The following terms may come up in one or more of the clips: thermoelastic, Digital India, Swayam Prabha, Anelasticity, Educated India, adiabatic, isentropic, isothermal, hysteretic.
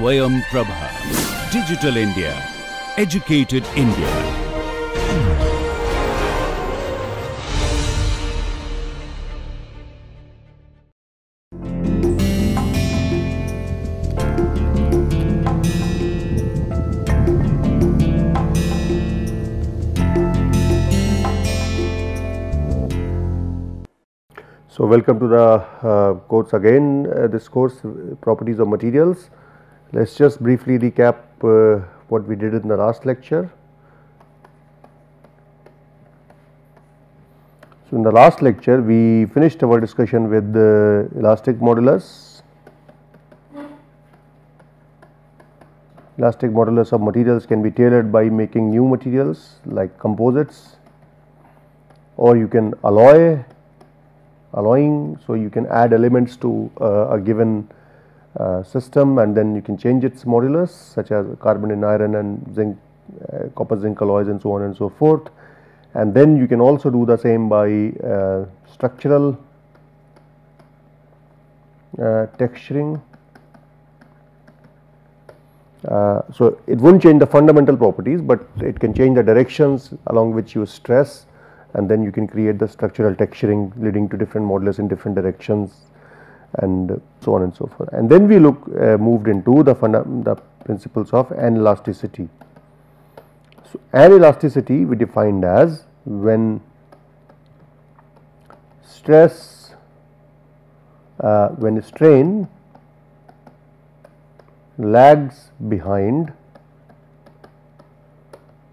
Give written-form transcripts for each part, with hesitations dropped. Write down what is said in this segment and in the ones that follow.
Swayam Prabha. Digital India. Educated India. So, welcome to the course again. This course, Properties of Materials. Let us just briefly recap what we did in the last lecture. So, in the last lecture we finished our discussion with the elastic modulus of materials can be tailored by making new materials like composites, or you can alloying, so you can add elements to a given system and then you can change its modulus, such as carbon in iron and zinc, copper zinc alloys and so on and so forth. And then you can also do the same by structural texturing. So it will not change the fundamental properties, but it can change the directions along which you stress, and then you can create the structural texturing leading to different modulus in different directions and so on and so forth. And then we moved into the principles of anelasticity. So, anelasticity we defined as when stress, when strain lags behind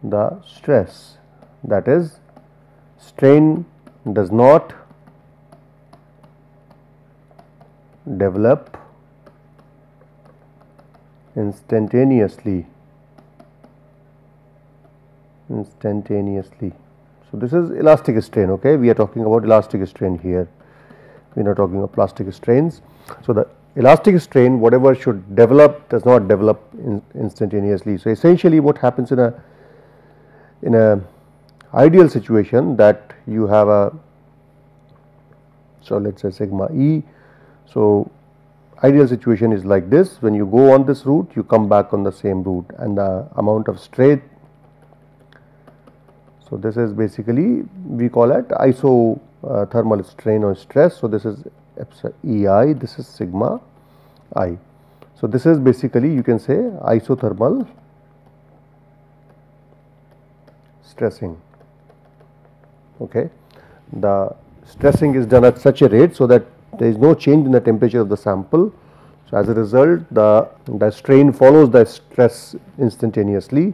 the stress, that is, strain does not develop instantaneously. So, this is elastic strain, okay. We are talking about elastic strain here, we are not talking about plastic strains. So, the elastic strain, whatever should develop, does not develop instantaneously. So, essentially what happens in an ideal situation, that you have a, so let us say sigma e. So, ideal situation is like this: when you go on this route, you come back on the same route, and the amount of strain. So, this is basically, we call it isothermal strain or stress. So, this is epsilon ei, this is sigma I. So, this is basically, you can say, isothermal stressing. Okay. The stressing is done at such a rate so that there is no change in the temperature of the sample. So, as a result, the strain follows the stress instantaneously,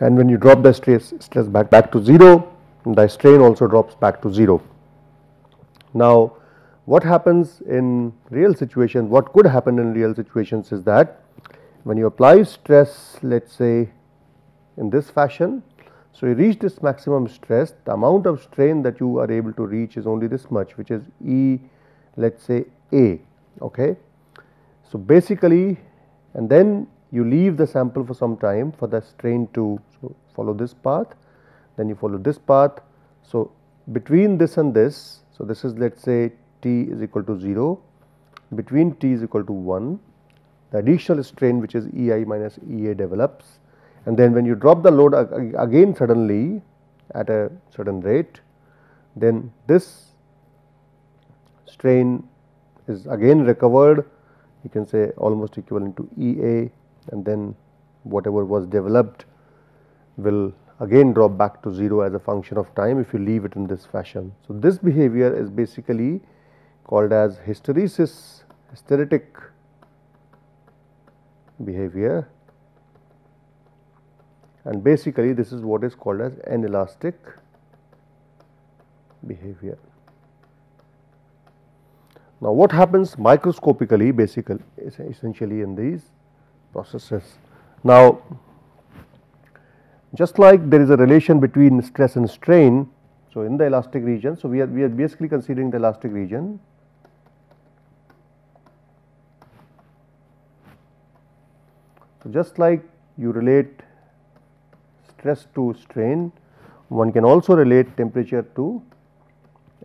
and when you drop the stress back to 0, the strain also drops back to 0. Now, what happens in real situations, what could happen in real situations is that when you apply stress, let us say in this fashion, so you reach this maximum stress, the amount of strain that you are able to reach is only this much, which is E, let us say A, okay. So basically, and then you leave the sample for some time for the strain to follow this path, then you follow this path. So between this and this, so this is, let us say, T is equal to 0, between T is equal to 1, the additional strain, which is EI minus EA, develops. And then when you drop the load again suddenly at a certain rate, then this strain is again recovered, you can say almost equivalent to EA, and then whatever was developed will again drop back to 0 as a function of time if you leave it in this fashion. So, this behavior is basically called as hysteretic behavior. And basically, this is what is called as anelastic behavior. Now, what happens microscopically, basically, essentially in these processes? Now, just like there is a relation between stress and strain, so in the elastic region, so we are basically considering the elastic region. So, just like you relate stress to strain, one can also relate temperature to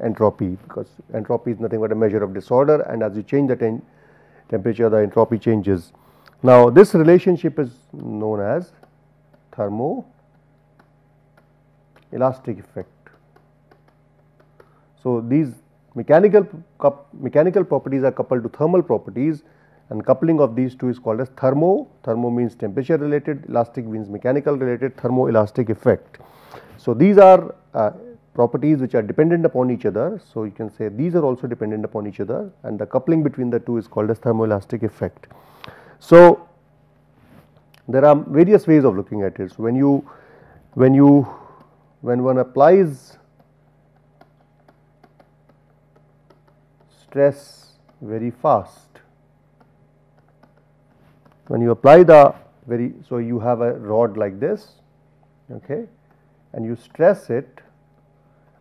entropy, because entropy is nothing but a measure of disorder, and as you change the temperature, the entropy changes. Now, this relationship is known as thermoelastic effect. So, these mechanical properties are coupled to thermal properties, and coupling of these two is called as thermo. Thermo means temperature related, elastic means mechanical related, thermoelastic effect. So, these are properties which are dependent upon each other. So, you can say these are also dependent upon each other, and the coupling between the two is called as thermoelastic effect. So, there are various ways of looking at it. So, when one applies stress very fast, so you have a rod like this, okay, and you stress it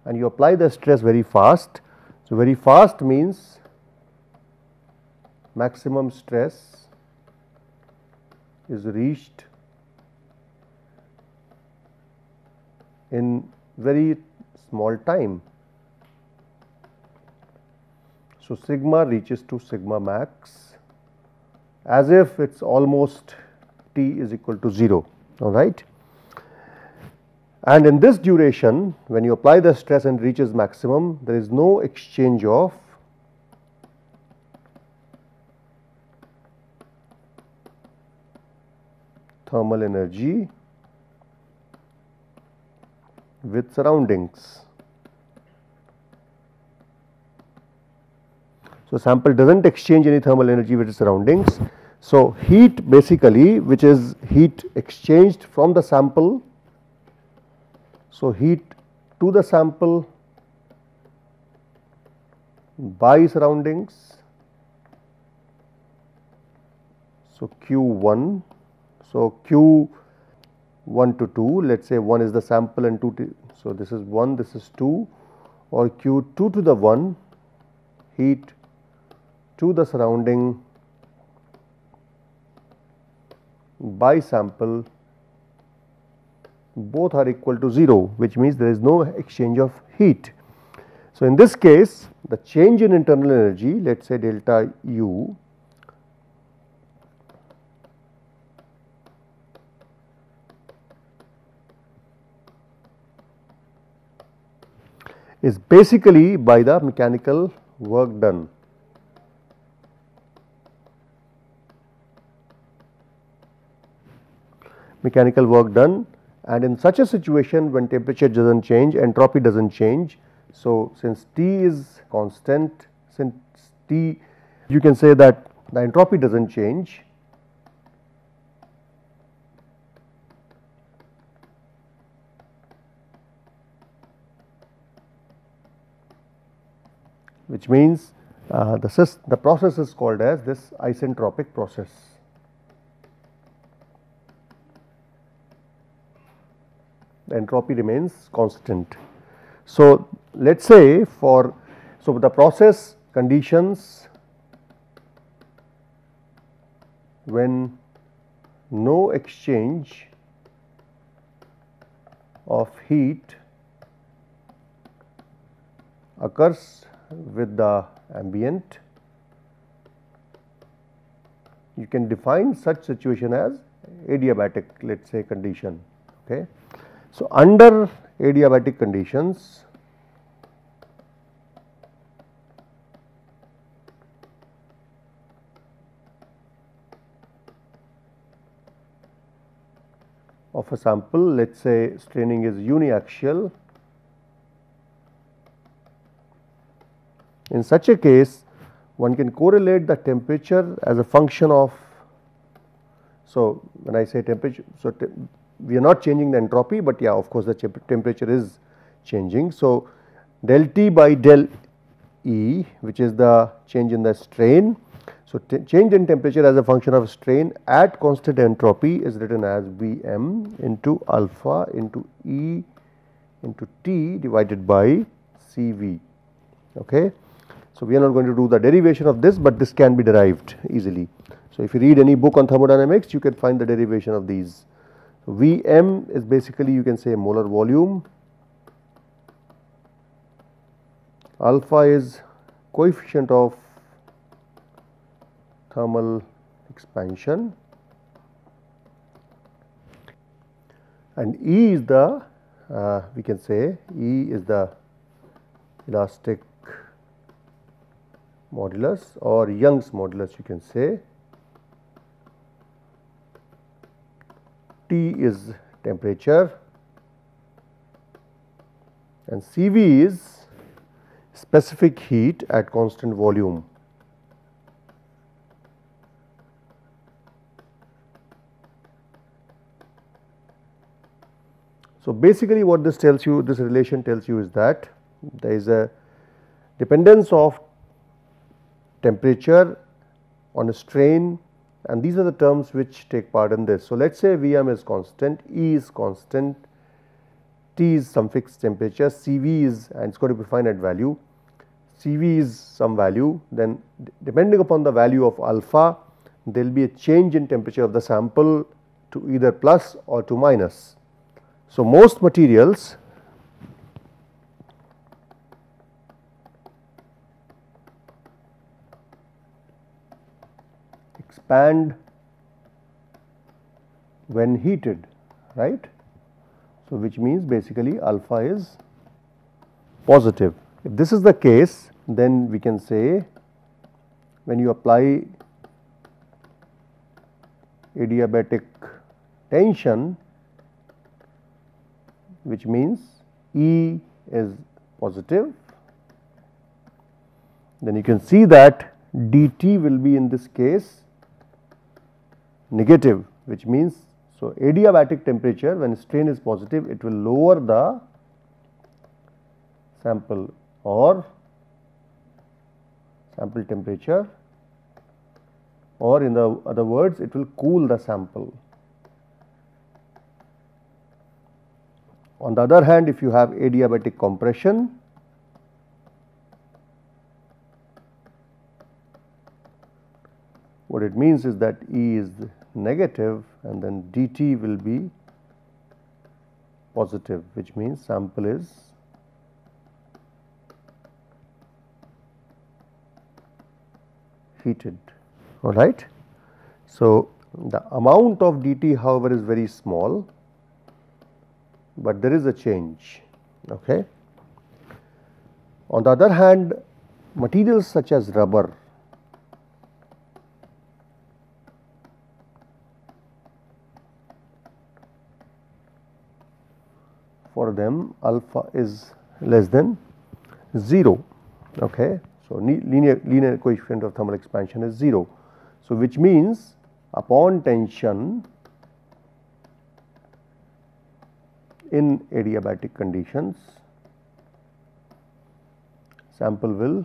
and you apply the stress very fast. So, very fast means maximum stress is reached in very small time. So, sigma reaches to sigma max as if it is almost t is equal to 0, alright. And in this duration, when you apply the stress and reaches maximum, there is no exchange of thermal energy with surroundings. So, sample does not exchange any thermal energy with its surroundings. So, heat basically, which is heat exchanged from the sample. So, heat to the sample by surroundings. So, Q1. So, Q1 to 2, let us say 1 is the sample and 2, so this is 1, this is 2, or Q2 to the 1, heat to the surrounding by sample, both are equal to 0, which means there is no exchange of heat. So, in this case, the change in internal energy, let us say delta U, is basically by the mechanical work done. Mechanical work done, and in such a situation when temperature does not change, entropy does not change. So, since T is constant, since T, you can say that the entropy does not change. Which means the process is called as this isentropic process. The entropy remains constant. So, let us say so the process conditions when no exchange of heat occurs with the ambient, you can define such situation as adiabatic, let us say, condition. Okay. So, under adiabatic conditions, of a sample, let us say straining is uniaxial. In such a case, one can correlate the temperature as a function of, so when I say temperature, so we are not changing the entropy, but yeah, of course, the temperature is changing. So, del T by del E, which is the change in the strain. So, change in temperature as a function of strain at constant entropy is written as Vm into alpha into E into T divided by Cv. Okay. So, we are not going to do the derivation of this, but this can be derived easily. So, if you read any book on thermodynamics, you can find the derivation of these. So, Vm is basically, you can say, molar volume, alpha is coefficient of thermal expansion, and E is the we can say E is the elastic modulus or Young's modulus, you can say. T is temperature and Cv is specific heat at constant volume. So, basically what this tells you, this relation tells you, is that there is a dependence of temperature on a strain, and these are the terms which take part in this. So, let us say Vm is constant, E is constant, T is some fixed temperature, Cv is, and it is going to be finite value, Cv is some value, then depending upon the value of alpha, there will be a change in temperature of the sample to either plus or to minus. So, most materials expand when heated, right. So, which means basically alpha is positive. If this is the case, then we can say when you apply adiabatic tension, which means E is positive, then you can see that dT will be in this case negative, which means so adiabatic temperature when strain is positive, it will lower the sample or sample temperature, or in the other words it will cool the sample. On the other hand, if you have adiabatic compression, what it means is that E is negative and then dT will be positive, which means sample is heated, all right. So, the amount of dT however is very small, but there is a change, okay. On the other hand, materials such as rubber, for them alpha is less than 0, okay. So, linear coefficient of thermal expansion is 0. So, which means upon tension in adiabatic conditions, sample will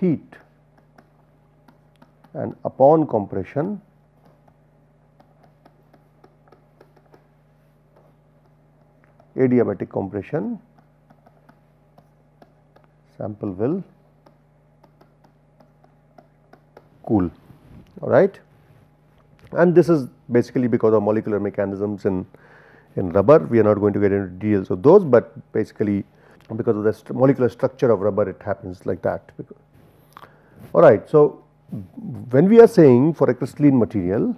heat, and upon compression adiabatic compression, sample will cool, all right. And this is basically because of molecular mechanisms in rubber. We are not going to get into details of those, but basically because of the molecular structure of rubber, it happens like that. All right. So, when we are saying for a crystalline material,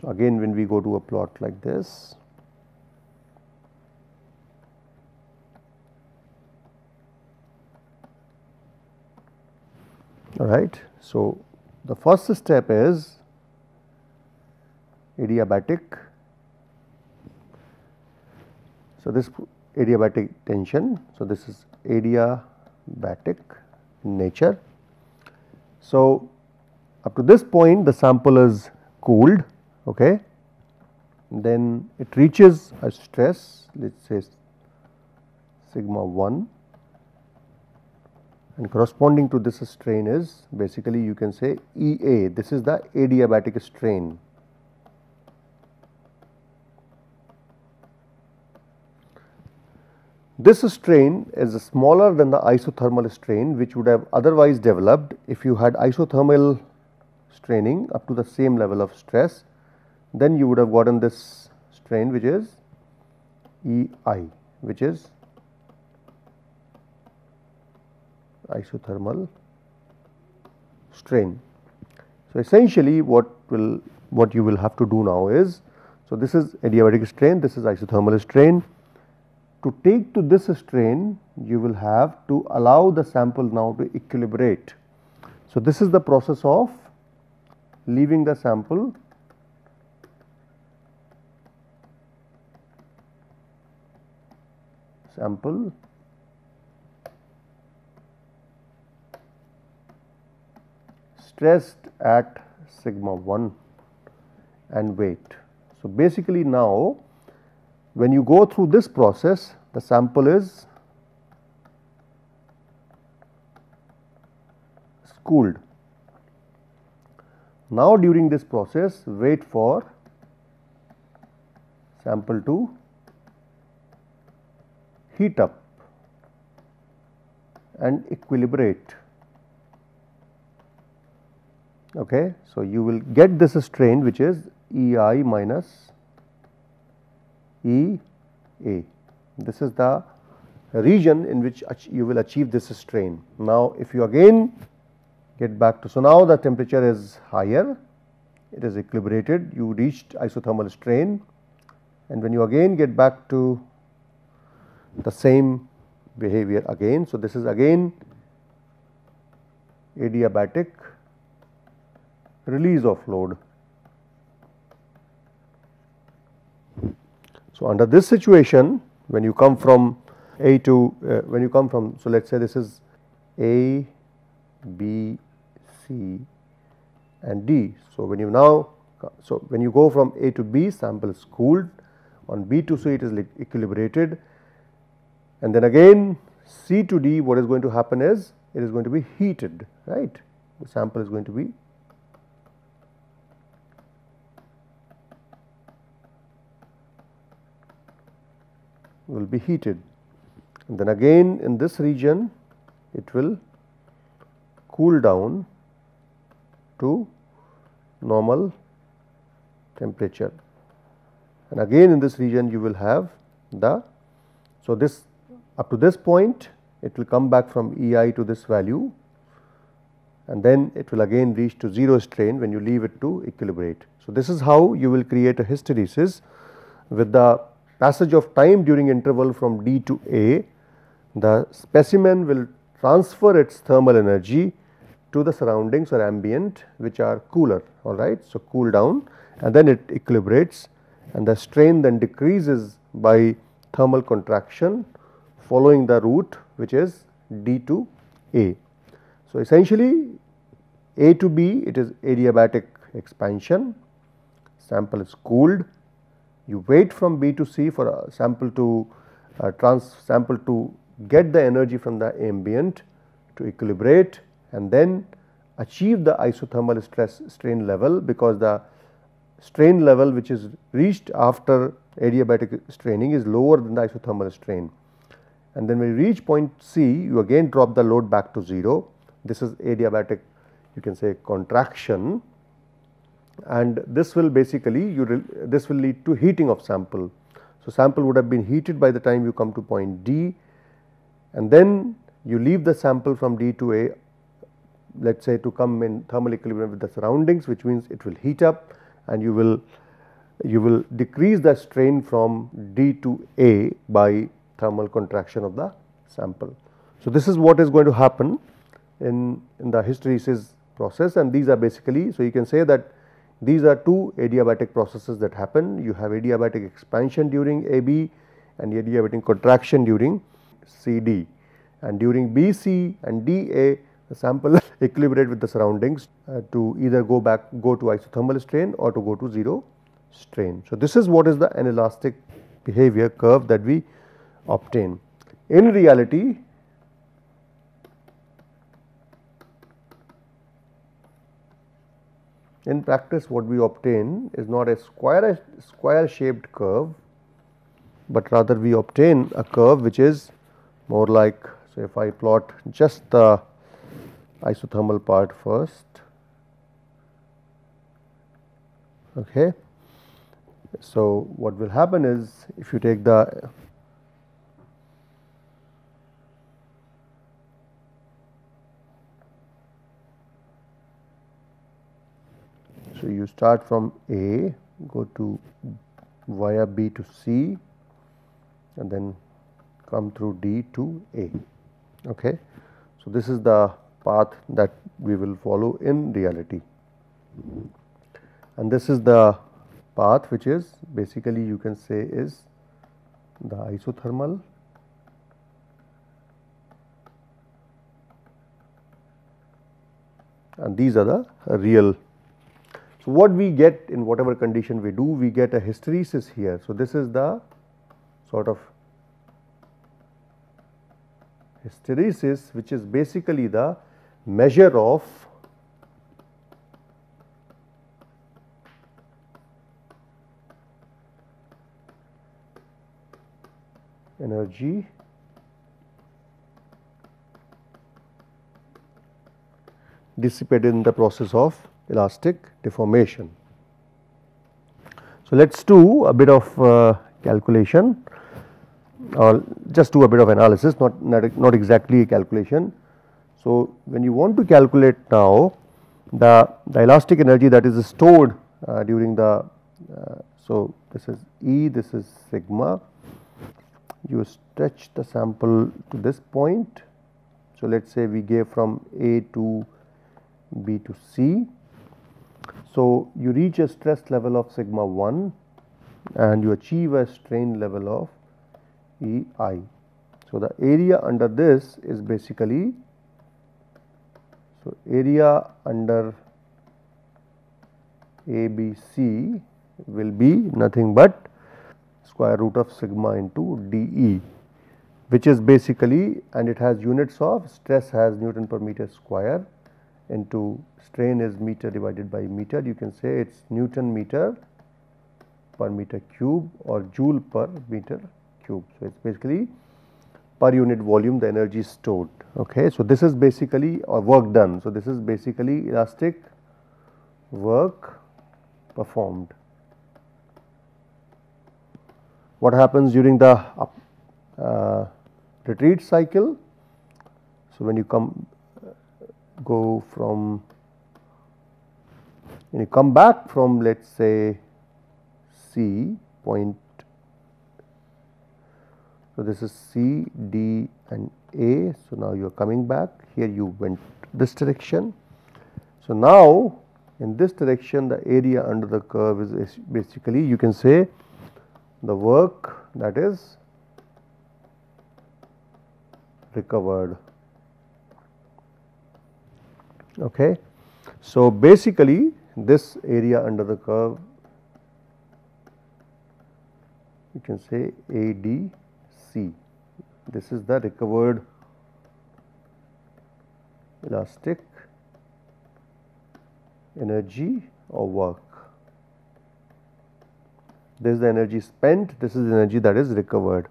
so again when we go to a plot like this, all right. So, the first step is adiabatic. So, this adiabatic tension. So, this is adiabatic in nature. So, up to this point the sample is cooled, okay. Then it reaches a stress, let us say sigma 1. And corresponding to this strain is basically you can say Ea, this is the adiabatic strain. This strain is smaller than the isothermal strain which would have otherwise developed if you had isothermal straining up to the same level of stress, then you would have gotten this strain which is Ei, which is isothermal strain. So, essentially what you will have to do now is, so this is adiabatic strain, this is isothermal strain. To take to this strain, you will have to allow the sample now to equilibrate. So, this is the process of leaving the sample stressed at sigma 1 and wait. So, basically now when you go through this process, the sample is cooled. Now, during this process, wait for sample to heat up and equilibrate. Okay. So, you will get this strain which is EI minus EA. This is the region in which you will achieve this strain. Now, if you again get back to, so now the temperature is higher, it is equilibrated, you reached isothermal strain, and when you again get back to the same behavior again, so this is again adiabatic release of load. So, under this situation, when you come from A to when you come from, so let us say this is A, B, C and D. So, when you now, so when you go from A to B, sample is cooled, on B to C it is equilibrated, and then again C to D, what is going to happen is it is going to be heated, right. The sample is going to be heated, and then again in this region it will cool down to normal temperature, and again in this region you will have the, so this up to this point it will come back from EI to this value, and then it will again reach to zero strain when you leave it to equilibrate. So, this is how you will create a hysteresis. With the passage of time during interval from D to A, the specimen will transfer its thermal energy to the surroundings or ambient which are cooler, alright. So, cool down, and then it equilibrates, and the strain then decreases by thermal contraction following the route which is D to A. So, essentially A to B it is adiabatic expansion, sample is cooled, you wait from B to C for a sample to get the energy from the ambient to equilibrate, and then achieve the isothermal stress strain level, because the strain level which is reached after adiabatic straining is lower than the isothermal strain. And then when you reach point C, you again drop the load back to 0. This is adiabatic, you can say, contraction, and this will basically, this will lead to heating of sample. So, sample would have been heated by the time you come to point D, and then you leave the sample from D to A, let us say, to come in thermal equilibrium with the surroundings, which means it will heat up, and you will decrease the strain from D to A by thermal contraction of the sample. So, this is what is going to happen in the hysteresis process, and these are basically, so you can say that these are two adiabatic processes that happen. You have adiabatic expansion during AB and adiabatic contraction during CD, and during BC and DA the sample equilibrate with the surroundings to either go to isothermal strain or to go to zero strain. So, this is what is the anelastic behavior curve that we obtain. In reality, in practice what we obtain is not a square shaped curve, but rather we obtain a curve which is more like, so if I plot just the isothermal part first, okay. So, what will happen is, if you take the So, you start from A, go to via B to C and then come through D to A. Okay. So, this is the path that we will follow in reality, and this is the path which is basically you can say is the isothermal and these are the real. So, what we get in whatever condition we do, we get a hysteresis here. So, this is the sort of hysteresis which is basically the measure of energy dissipated in the process of elastic deformation. So, let us do a bit of calculation or just do a bit of analysis, not exactly a calculation. So, when you want to calculate now the elastic energy that is stored during the, so this is E, this is sigma, you stretch the sample to this point. So, let us say we gave from A to B to C. So, you reach a stress level of sigma 1 and you achieve a strain level of EI. So, the area under this is basically, so area under ABC will be nothing but square root of sigma into DE, which is basically, and it has units of stress has Newton per meter square into strain is meter divided by meter, you can say it is Newton meter per meter cube or joule per meter cube. So, it is basically per unit volume the energy stored. Okay. So, this is basically or work done. So, this is basically elastic work performed. What happens during the retreat cycle? So, when you come back from, let us say, C point, so this is C, D and A. So, now you are coming back, here you went this direction. So, now in this direction the area under the curve is basically you can say the work that is recovered. Okay. So, basically this area under the curve you can say ADC, this is the recovered elastic energy or work. This is the energy spent, this is the energy that is recovered,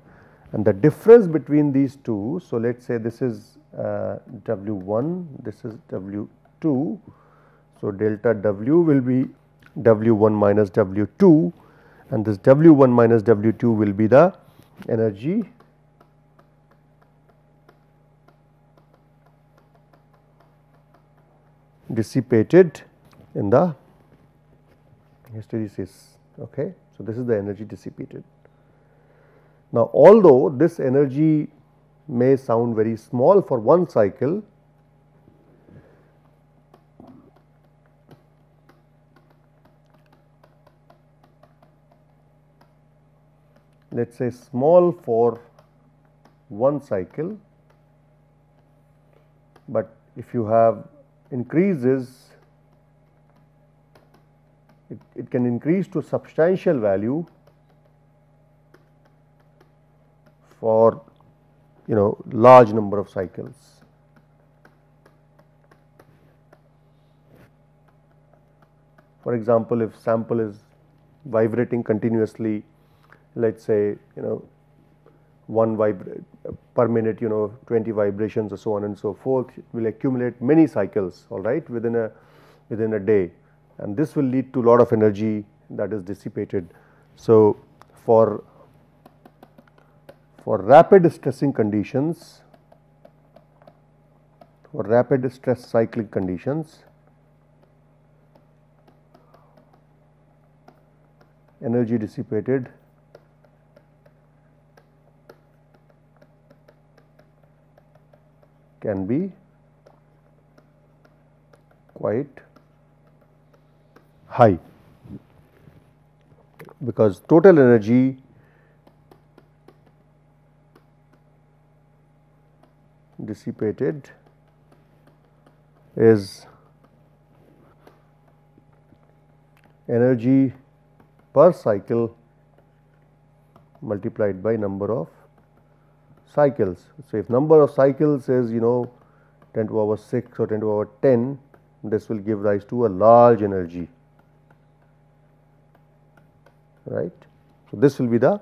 and the difference between these two. So, let us say this is W1, this is W2. So, delta W will be W1 minus W2, and this W1 minus W2 will be the energy dissipated in the hysteresis. Okay. So, this is the energy dissipated. Now, although this energy may sound very small for one cycle, let us say small for one cycle, but if you have increases, it can increase to substantial value for large number of cycles. For example, if sample is vibrating continuously, let us say 1 per minute 20 vibrations or so on and so forth, it will accumulate many cycles, all right, within a day, and this will lead to lot of energy that is dissipated. So, for rapid stressing conditions, for rapid stress cyclic conditions, energy dissipated can be quite high, because total energy dissipated is energy per cycle multiplied by number of cycles. So, if number of cycles is 10 to power 6 or 10 to power 10, this will give rise to a large energy, right. So, this will be the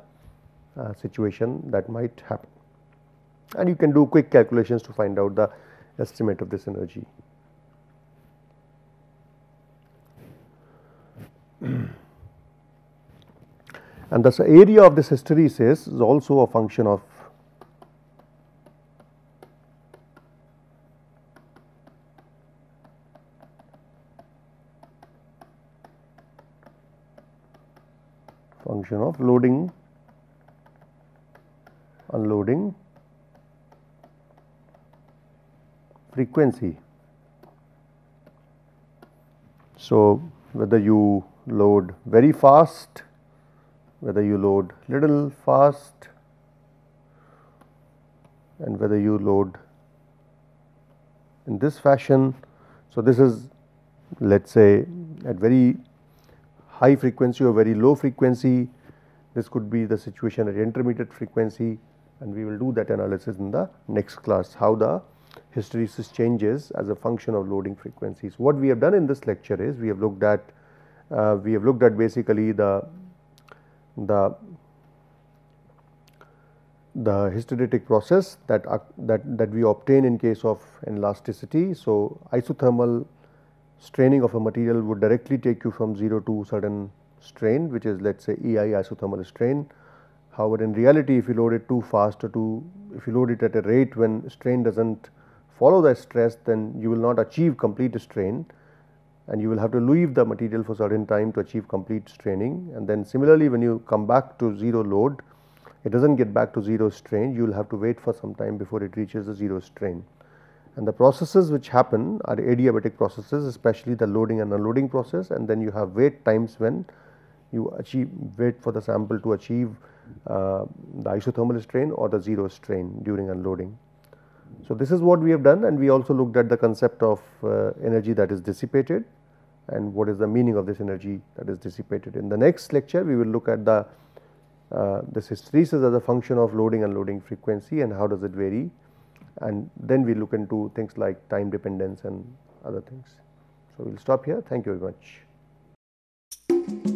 situation that might happen, and you can do quick calculations to find out the estimate of this energy. And thus the area of this hysteresis is also a function of loading, unloading frequency. So, whether you load very fast, whether you load little fast, and whether you load in this fashion. So, this is, let us say, at very high frequency or very low frequency. This could be the situation at intermediate frequency, and we will do that analysis in the next class, how the hysteresis changes as a function of loading frequencies. What we have done in this lecture is we have looked at basically the hysteretic process that we obtain in case of anelasticity. So, isothermal straining of a material would directly take you from 0 to certain strain, which is, let us say, EI, isothermal strain. However, in reality, if you load it too fast or if you load it at a rate when strain does not follow the stress, then you will not achieve complete strain, and you will have to leave the material for certain time to achieve complete straining. And then similarly, when you come back to 0 load, it does not get back to 0 strain, you will have to wait for some time before it reaches the 0 strain. And the processes which happen are adiabatic processes, especially the loading and unloading process, and then you have wait times when you wait for the sample to achieve the isothermal strain or the 0 strain during unloading. So, this is what we have done, and we also looked at the concept of energy that is dissipated and what is the meaning of this energy that is dissipated. In the next lecture, we will look at the this hysteresis as a function of loading and unloading frequency and how does it vary, and then we look into things like time dependence and other things. So, we will stop here. Thank you very much.